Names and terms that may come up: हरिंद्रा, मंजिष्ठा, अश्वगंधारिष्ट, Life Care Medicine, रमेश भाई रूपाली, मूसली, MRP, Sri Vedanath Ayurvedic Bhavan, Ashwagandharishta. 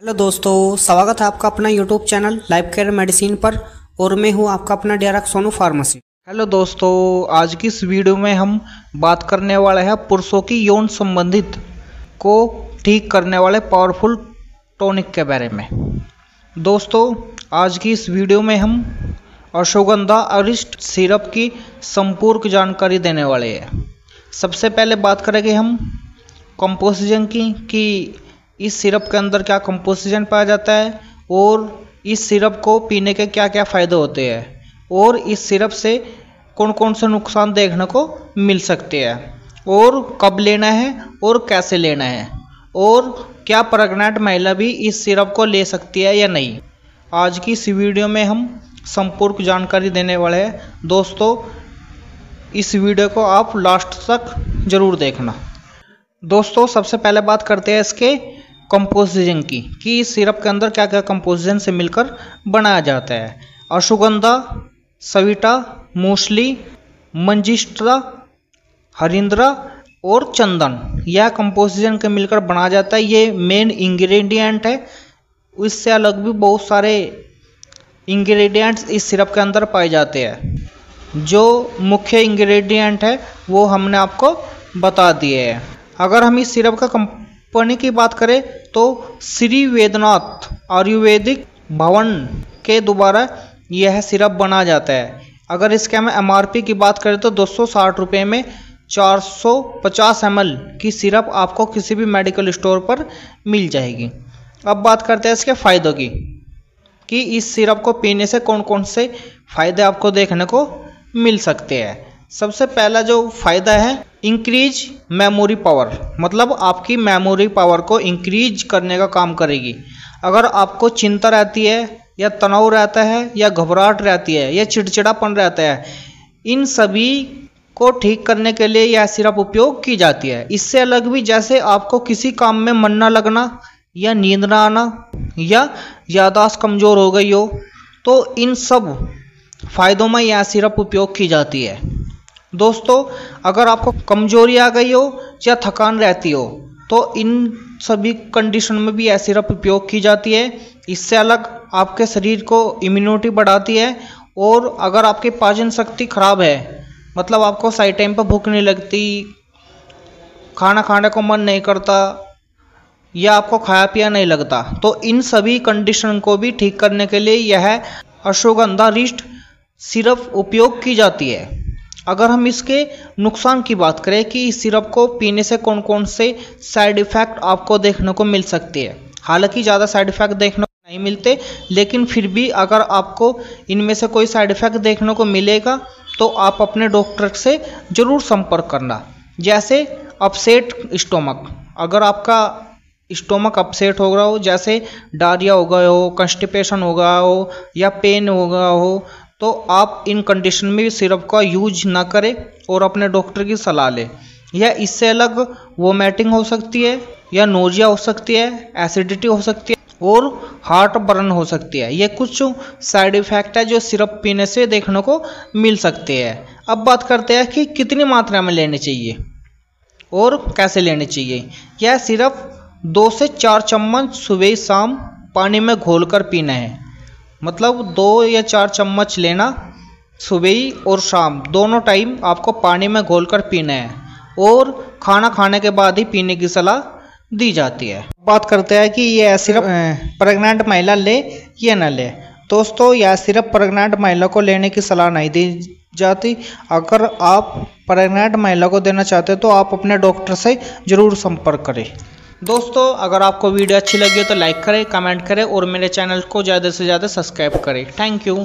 Hello दोस्तों, स्वागत है आपका अपना YouTube channel life care medicine पर और मैं हूं आपका अपना डायरेक्ट सोनू फार्मेसी। हेलो दोस्तों, आज की इस वीडियो में हम बात करने वाले हैं पुरुषों की यौन संबंधित को ठीक करने वाले पावरफुल टॉनिक के बारे में। दोस्तों, आज की इस वीडियो में हम अश्वगंधा अरिष्ट सिरप की संपूर्ण जानकारी देने वाले हैं। सबसे पहले बात करेंगे हम कंपोजिशन की कि इस सिरप के अंदर क्या कंपोजिशन पाया जाता है और इस सिरप को पीने के क्या क्या फ़ायदे होते हैं और इस सिरप से कौन कौन से नुकसान देखने को मिल सकते हैं और कब लेना है और कैसे लेना है और क्या प्रेग्नेंट महिला भी इस सिरप को ले सकती है या नहीं। आज की इस वीडियो में हम संपूर्ण जानकारी देने वाले हैं। दोस्तों, इस वीडियो को आप लास्ट तक ज़रूर देखना। दोस्तों, सबसे पहले बात करते हैं इसके कंपोजिशन की कि इस सिरप के अंदर क्या क्या कंपोजिशन से मिलकर बनाया जाता है। अश्वगंधा, सविता, मूसली, मंजिष्ठा, हरिंद्रा और चंदन, यह कंपोजिशन के मिलकर बनाया जाता है। ये मेन इंग्रेडिएंट है। इससे अलग भी बहुत सारे इंग्रेडिएंट्स इस सिरप के अंदर पाए जाते हैं। जो मुख्य इंग्रेडिएंट है वो हमने आपको बता दिए हैं। अगर हम इस सिरप का कंपनी की बात करें तो श्री वेदनाथ आयुर्वेदिक भवन के द्वारा यह सिरप बना जाता है। अगर इसके हम MRP की बात करें तो 260 रुपये में 450 ml की सिरप आपको किसी भी मेडिकल स्टोर पर मिल जाएगी। अब बात करते हैं इसके फ़ायदों की कि इस सिरप को पीने से कौन कौन से फ़ायदे आपको देखने को मिल सकते हैं। सबसे पहला जो फ़ायदा है, इंक्रीज मेमोरी पावर, मतलब आपकी मेमोरी पावर को इंक्रीज करने का काम करेगी। अगर आपको चिंता रहती है या तनाव रहता है या घबराहट रहती है या चिड़चिड़ापन रहता है, इन सभी को ठीक करने के लिए यह सिरप उपयोग की जाती है। इससे अलग भी जैसे आपको किसी काम में मन ना लगना या नींद ना आना या याददाश्त कमज़ोर हो गई हो, तो इन सब फ़ायदों में यह सिरप उपयोग की जाती है। दोस्तों, अगर आपको कमजोरी आ गई हो या थकान रहती हो तो इन सभी कंडीशन में भी यह सिरप उपयोग की जाती है। इससे अलग आपके शरीर को इम्यूनिटी बढ़ाती है और अगर आपकी पाचन शक्ति खराब है, मतलब आपको सही टाइम पर भूख नहीं लगती, खाना खाने को मन नहीं करता या आपको खाया पिया नहीं लगता, तो इन सभी कंडीशन को भी ठीक करने के लिए यह अश्वगंधारिष्ट सिरप उपयोग की जाती है। अगर हम इसके नुकसान की बात करें कि इस सिरप को पीने से कौन कौन से साइड इफ़ेक्ट आपको देखने को मिल सकते हैं, हालांकि ज़्यादा साइड इफ़ेक्ट देखने को नहीं मिलते, लेकिन फिर भी अगर आपको इनमें से कोई साइड इफ़ेक्ट देखने को मिलेगा तो आप अपने डॉक्टर से ज़रूर संपर्क करना। जैसे अपसेट स्टोमक, अगर आपका स्टोमक अपसेट हो रहा हो, जैसे डायरिया हो गया हो, कंस्टिपेशन हो गया हो या पेन हो गया हो, तो आप इन कंडीशन में सिरप का यूज ना करें और अपने डॉक्टर की सलाह लें। या इससे अलग वोमेटिंग हो सकती है या नोजिया हो सकती है, एसिडिटी हो सकती है और हार्ट बर्न हो सकती है। ये कुछ साइड इफ़ेक्ट है जो सिरप पीने से देखने को मिल सकते हैं। अब बात करते हैं कि कितनी मात्रा में लेने चाहिए और कैसे लेने चाहिए। यह सिरप 2 से 4 चम्मच सुबह शाम पानी में घोलकर पीना है, मतलब 2 या 4 चम्मच लेना सुबह और शाम दोनों टाइम आपको पानी में घोलकर पीना है और खाना खाने के बाद ही पीने की सलाह दी जाती है। बात करते हैं कि यह सिरप प्रेग्नेंट महिला ले या ना ले। दोस्तों, यह सिरप प्रेग्नेंट महिला को लेने की सलाह नहीं दी जाती। अगर आप प्रेग्नेंट महिला को देना चाहते हो तो आप अपने डॉक्टर से ज़रूर संपर्क करें। दोस्तों, अगर आपको वीडियो अच्छी लगी हो तो लाइक करें, कमेंट करें और मेरे चैनल को ज़्यादा से ज़्यादा सब्सक्राइब करें। Thank you.